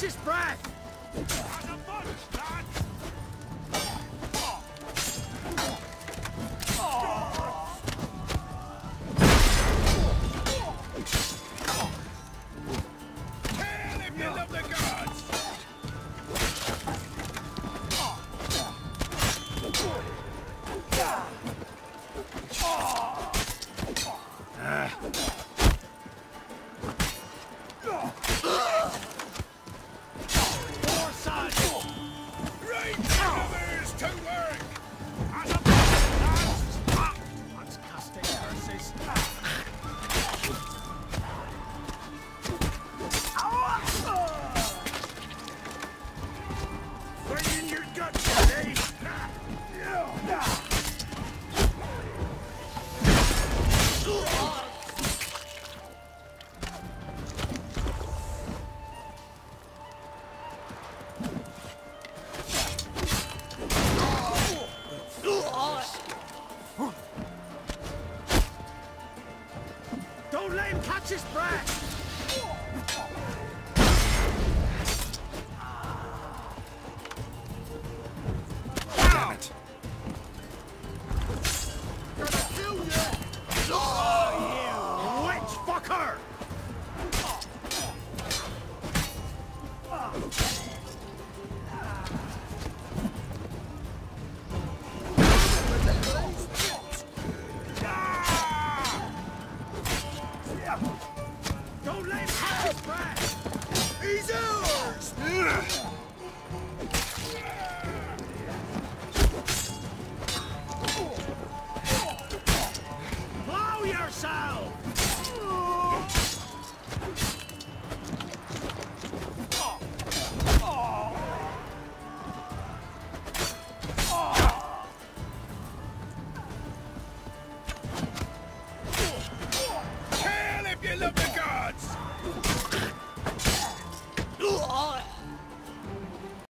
Catch his breath! Don't let him catch his breath! Blow yourself!